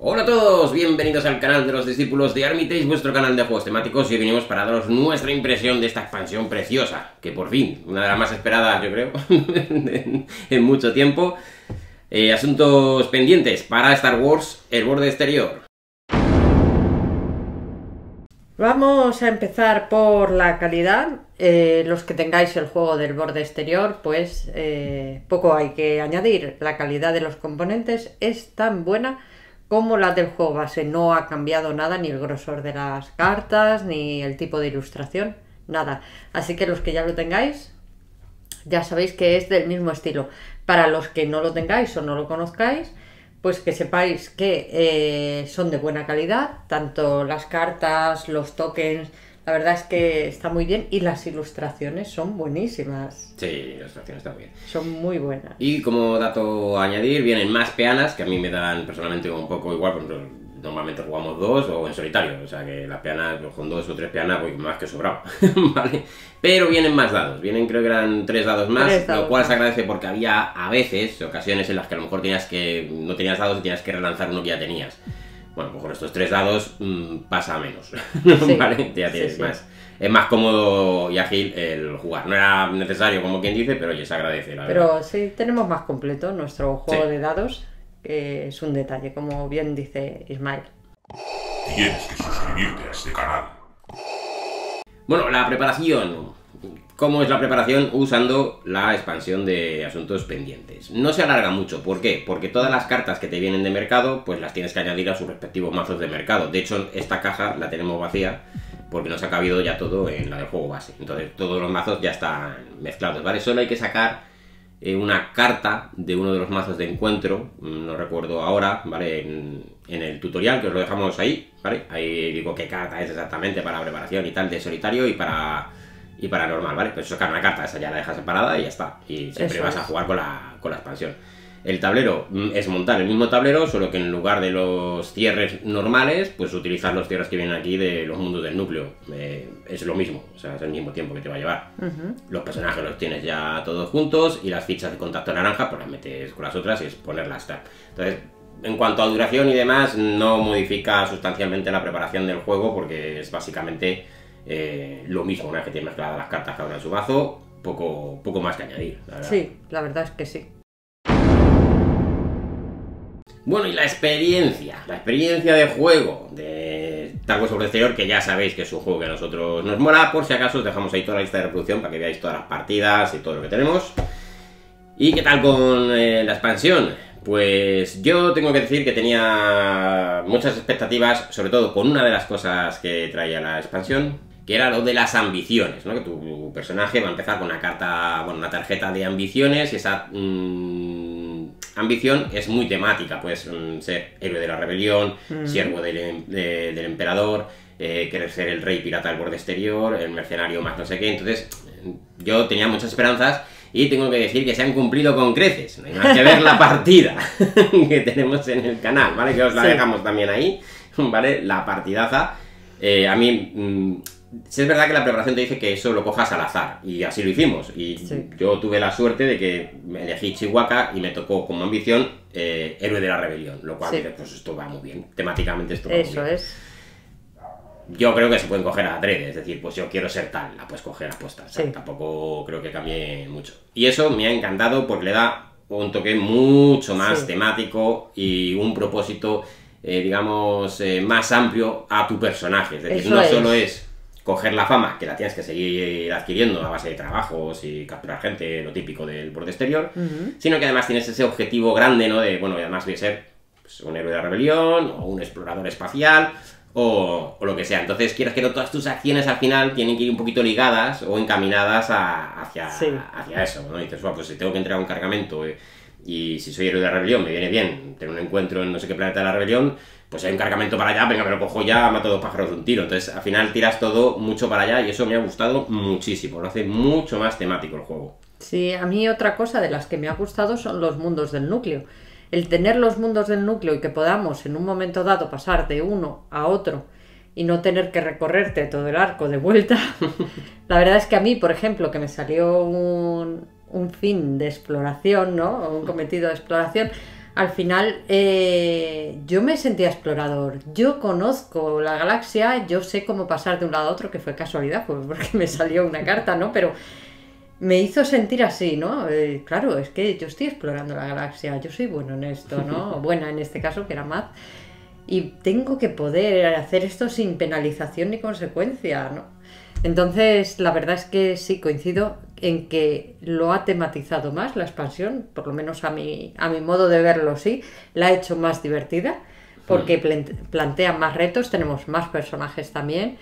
Hola a todos, bienvenidos al canal de los Discípulos de Armitage, vuestro canal de juegos temáticos. Y hoy venimos para daros nuestra impresión de esta expansión preciosa, que por fin, una de las más esperadas, yo creo, en mucho tiempo. Asuntos pendientes para Star Wars, el borde exterior. Vamos a empezar por la calidad. Los que tengáis el juego del borde exterior, pues poco hay que añadir. La calidad de los componentes es tan buena como la del juego base, no ha cambiado nada, ni el grosor de las cartas, ni el tipo de ilustración, nada. Así que los que ya lo tengáis, ya sabéis que es del mismo estilo. Para los que no lo tengáis o no lo conozcáis, pues que sepáis que son de buena calidad, tanto las cartas, los tokens. La verdad es que está muy bien y las ilustraciones son buenísimas. Sí, las ilustraciones están bien. Son muy buenas. Y como dato a añadir, vienen más peanas, que a mí me dan personalmente un poco igual, porque normalmente jugamos dos o en solitario. O sea que las peanas, con dos o tres peanas, voy más que sobrado. ¿Vale? Pero vienen más dados, vienen, creo que eran tres dados más, lo cual se agradece porque había a veces ocasiones en las que a lo mejor no tenías dados y tenías que relanzar uno que ya tenías. Bueno, pues con estos tres dados pasa menos, sí, ¿vale? Ya tienes más. Es más cómodo y ágil el jugar. No era necesario, como quien dice, pero oye, se agradece, la verdad. Pero sí, tenemos más completo nuestro juego de dados, que es un detalle, como bien dice Ismael. Tienes que suscribirte a este canal. Bueno, la preparación. ¿Cómo es la preparación? Usando la expansión de Asuntos Pendientes. No se alarga mucho, ¿por qué? Porque todas las cartas que te vienen de mercado, pues las tienes que añadir a sus respectivos mazos de mercado. De hecho, esta caja la tenemos vacía porque nos ha cabido ya todo en la del juego base. Entonces, todos los mazos ya están mezclados, ¿vale? Solo hay que sacar una carta de uno de los mazos de encuentro, no recuerdo ahora, ¿vale? En el tutorial, que os lo dejamos ahí, ¿vale? Ahí digo qué carta es exactamente para preparación y tal de solitario y para... y paranormal, ¿vale? Pues sacar una carta, esa ya la dejas separada y ya está. Y siempre vas a jugar con la expansión. El tablero es montar el mismo tablero, solo que en lugar de los cierres normales, pues utilizas los cierres que vienen aquí de los mundos del núcleo. Es lo mismo, o sea, es el mismo tiempo que te va a llevar. Los personajes los tienes ya todos juntos y las fichas de contacto naranja, pues las metes con las otras y es ponerlas tal. Entonces, en cuanto a duración y demás, no modifica sustancialmente la preparación del juego porque es básicamente... lo mismo, una vez que tienes mezcladas las cartas cada una en su mazo, poco más que añadir, la verdad. Sí, la verdad es que sí. Bueno, y la experiencia de juego de Star Wars sobre exterior, que ya sabéis que es un juego que a nosotros nos mola. Por si acaso os dejamos ahí toda la lista de reproducción para que veáis todas las partidas y todo lo que tenemos. ¿Y qué tal con la expansión? Pues yo tengo que decir que tenía muchas expectativas, sobre todo con una de las cosas que traía la expansión, que era lo de las ambiciones, ¿no? Que tu personaje va a empezar con una carta, bueno, una tarjeta de ambiciones, y esa ambición es muy temática, pues ser héroe de la rebelión, siervo del emperador, querer ser el rey pirata del borde exterior, el mercenario más no sé qué. Entonces yo tenía muchas esperanzas y tengo que decir que se han cumplido con creces. No hay más que ver la partida que tenemos en el canal, ¿vale? Que os la dejamos también ahí, ¿vale? La partidaza. A mí... si es verdad que la preparación te dice que eso lo cojas al azar, y así lo hicimos, y yo tuve la suerte de que me elegí Chewbacca y me tocó como ambición héroe de la rebelión, lo cual dices, pues esto va muy bien, temáticamente esto va muy bien. Yo creo que se pueden coger a adrede, es decir, pues yo quiero ser tal, la puedes coger a posta, tampoco creo que cambie mucho. Y eso me ha encantado porque le da un toque mucho más temático y un propósito, digamos, más amplio a tu personaje, es decir, no solo es... coger la fama, que la tienes que seguir adquiriendo a base de trabajos y capturar gente, lo típico del borde exterior, sino que además tienes ese objetivo grande, ¿no? De, bueno, además voy a ser pues, un héroe de la rebelión, o un explorador espacial, o lo que sea. Entonces, quieras que no, todas tus acciones al final tienen que ir un poquito ligadas o encaminadas hacia eso, ¿no? Y dices, pues si tengo que entregar un cargamento... y si soy héroe de la rebelión, me viene bien tener un encuentro en no sé qué planeta de la rebelión, pues hay un cargamento para allá, venga, me lo cojo ya, mato dos pájaros de un tiro. Entonces, al final tiras todo mucho para allá y eso me ha gustado muchísimo, lo hace mucho más temático el juego. Sí, a mí otra cosa de las que me ha gustado son los mundos del núcleo. El tener los mundos del núcleo y que podamos en un momento dado pasar de uno a otro y no tener que recorrerte todo el arco de vuelta. La verdad es que a mí, por ejemplo, que me salió un fin de exploración, ¿no? Un cometido de exploración, al final yo me sentía explorador. Yo conozco la galaxia, yo sé cómo pasar de un lado a otro, que fue casualidad, pues porque me salió una carta, ¿no? Pero me hizo sentir así, ¿no? Claro, es que yo estoy explorando la galaxia, yo soy bueno en esto, ¿no? O buena en este caso, que era Matt. Y tengo que poder hacer esto sin penalización ni consecuencia, ¿no? Entonces, la verdad es que sí, coincido en que lo ha tematizado más la expansión, por lo menos a mi modo de verlo sí, la ha hecho más divertida, porque plantea más retos, tenemos más personajes también,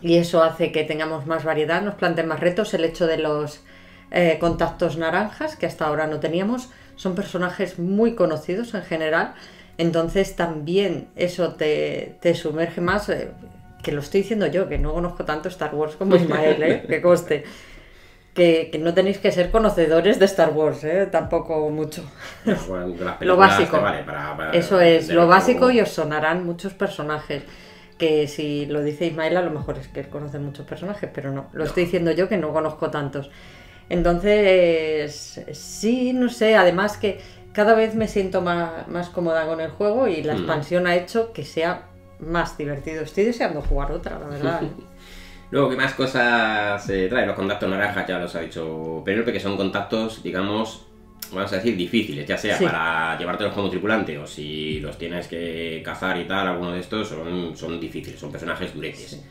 y eso hace que tengamos más variedad, nos plantean más retos. El hecho de los contactos naranjas, que hasta ahora no teníamos, son personajes muy conocidos en general, entonces también eso te sumerge más... que lo estoy diciendo yo, que no conozco tanto Star Wars como Ismael, que conste. Que no tenéis que ser conocedores de Star Wars, tampoco mucho. Bueno, lo básico. Vale para eso es, lo básico, como... y os sonarán muchos personajes. Que si lo dice Ismael, a lo mejor es que él conoce muchos personajes, pero no. Lo estoy diciendo yo, que no conozco tantos. Entonces, sí, no sé, además que cada vez me siento más cómoda con el juego y la expansión ha hecho que sea... más divertido. Estoy deseando jugar otra, la verdad. Luego, ¿qué más cosas trae? Los contactos naranjas, ya los ha dicho Penélope, que son contactos, digamos, vamos a decir, difíciles, ya sea para llevártelos como tripulante o si los tienes que cazar y tal, alguno de estos son difíciles, son personajes dureces. Sí.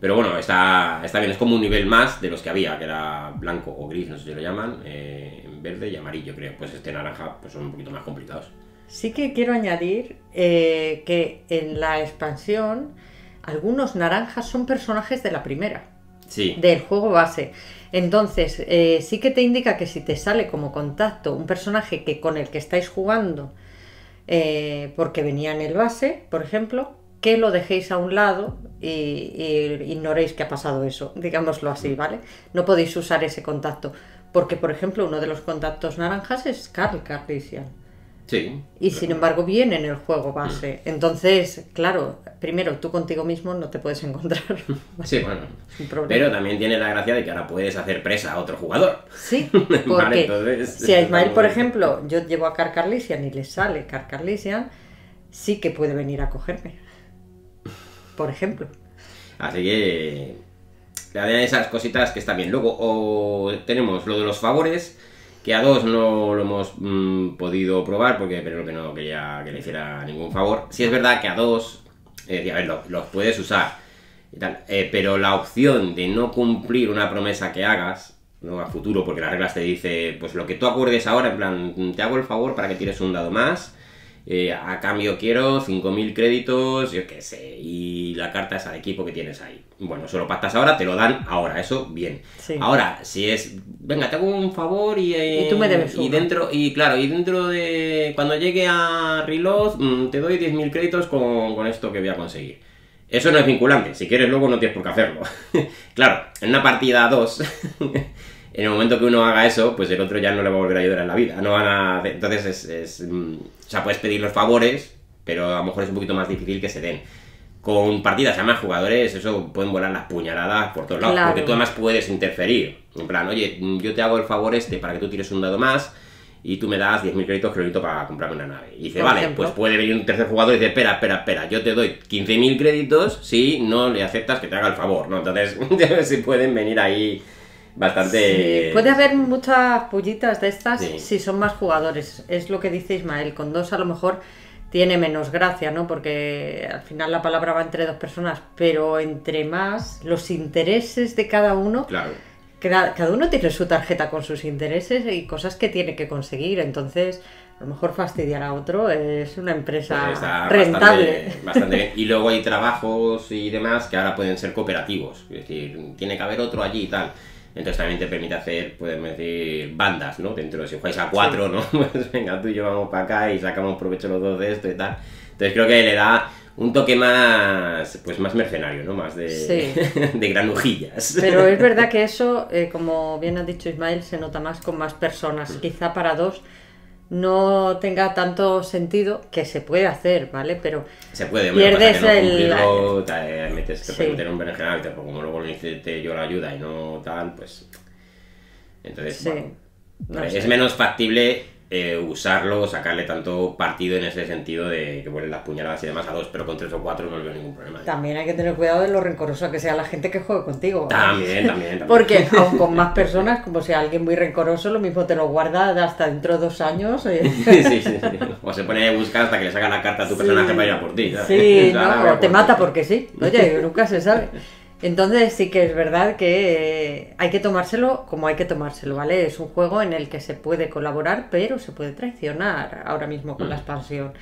Pero bueno, está bien, es como un nivel más de los que había, que era blanco o gris, no sé si lo llaman, en verde y amarillo, creo. Pues este naranja, pues son un poquito más complicados. Sí que quiero añadir que en la expansión algunos naranjas son personajes de la primera, del juego base. Entonces sí que te indica que si te sale como contacto un personaje que con el que estáis jugando porque venía en el base, por ejemplo, que lo dejéis a un lado y ignoréis que ha pasado eso, digámoslo así, ¿vale? No podéis usar ese contacto porque, por ejemplo, uno de los contactos naranjas es Carl Calrissian. Sí, y sin embargo viene en el juego base. Entonces, claro, primero tú contigo mismo no te puedes encontrar. Sí, bueno. Pero también tiene la gracia de que ahora puedes hacer presa a otro jugador. Sí, porque vale, entonces, si a Ismael, por ejemplo, yo llevo a Carl Calrissian y le sale Carl Calrissian, sí que puede venir a cogerme. Por ejemplo. Así que de esas cositas que está bien. Luego tenemos lo de los favores, que a dos no lo hemos podido probar porque creo que no quería que le hiciera ningún favor. Sí es verdad que a dos, a ver, los puedes usar y tal, pero la opción de no cumplir una promesa que hagas, ¿no?, a futuro, porque las reglas te dice, pues lo que tú acuerdes ahora, en plan, te hago el favor para que tires un dado más, a cambio quiero 5.000 créditos, yo qué sé, y la carta es al equipo que tienes ahí. Bueno, solo pactas ahora, te lo dan ahora, eso bien. Sí. Ahora, si es, venga, te hago un favor y tú me debes uno. Y dentro de, cuando llegue a reload, te doy 10.000 créditos con esto que voy a conseguir. Eso no es vinculante, si quieres luego no tienes por qué hacerlo. Claro, en una partida 2, en el momento que uno haga eso, pues el otro ya no le va a volver a ayudar en la vida. No van a... Entonces, o sea, puedes pedir los favores, pero a lo mejor es un poquito más difícil que se den. Con partidas a más jugadores, eso pueden volar las puñaladas por todos lados, claro. Porque tú además puedes interferir. En plan, oye, yo te hago el favor este para que tú tires un dado más y tú me das 10.000 créditos que lo necesito para comprarme una nave. Y dice, vale, ejemplo, pues puede venir un tercer jugador y dice, espera, yo te doy 15.000 créditos si no le aceptas que te haga el favor, ¿no? Entonces, si pueden venir ahí bastante... Sí, puede haber muchas pullitas de estas si son más jugadores. Es lo que dice Ismael, con dos a lo mejor... tiene menos gracia, ¿no? Porque al final la palabra va entre dos personas, pero entre más, los intereses de cada uno... Claro. Cada uno tiene su tarjeta con sus intereses y cosas que tiene que conseguir, entonces a lo mejor fastidiar a otro es una empresa rentable. Bastante bien. Y luego hay trabajos y demás que ahora pueden ser cooperativos, es decir, tiene que haber otro allí y tal. Entonces también te permite hacer, podemos decir, bandas, ¿no? Dentro, si jugáis a cuatro, ¿no? Pues venga, tú y yo vamos para acá y sacamos provecho los dos de esto y tal. Entonces creo que le da un toque más, pues más mercenario, ¿no? Más de, de granujillas. Pero es verdad que eso, como bien has dicho Ismael, se nota más con más personas. Quizá para dos no tenga tanto sentido, que se puede hacer, ¿vale? Pero se puede, pierdes el... metes, te puedes meter un berenjenal, pero como luego le dices te yo la ayuda y no tal, pues... Entonces, bueno, no sé. Es menos factible usarlo, sacarle tanto partido en ese sentido de que ponen las puñaladas y demás a dos, pero con 3 o 4 no les veo ningún problema. También hay que tener cuidado de lo rencoroso que sea la gente que juegue contigo. También. Porque aun con más personas, como sea alguien muy rencoroso, lo mismo te lo guarda hasta dentro de 2 años. Sí. O se pone a buscar hasta que le saca la carta a tu personaje para ir a por ti, ¿sabes? Sí, no, o te mata porque sí. Oye, nunca se sabe. Entonces sí que es verdad que hay que tomárselo como hay que tomárselo, ¿vale? Es un juego en el que se puede colaborar, pero se puede traicionar ahora mismo con la expansión.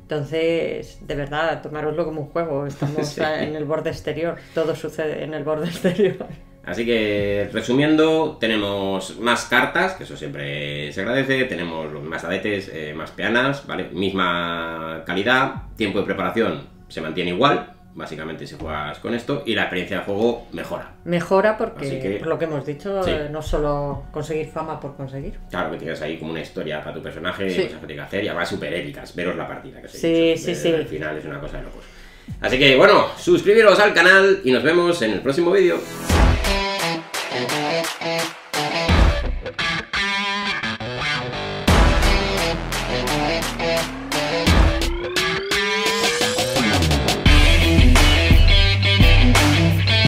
Entonces, de verdad, tomároslo como un juego. Estamos en el borde exterior, todo sucede en el borde exterior. Así que, resumiendo, tenemos más cartas, que eso siempre se agradece, tenemos más adetes, más peanas, ¿vale? Misma calidad, tiempo de preparación se mantiene igual. Básicamente si juegas con esto y la experiencia de juego mejora. Mejora porque, por lo que hemos dicho, no solo conseguir fama por conseguir. Claro, que tienes ahí como una historia para tu personaje, cosas que tienes que hacer y además súper épicas, veros la partida. Que sí. Al final es una cosa de locos. Así que bueno, suscribiros al canal y nos vemos en el próximo vídeo.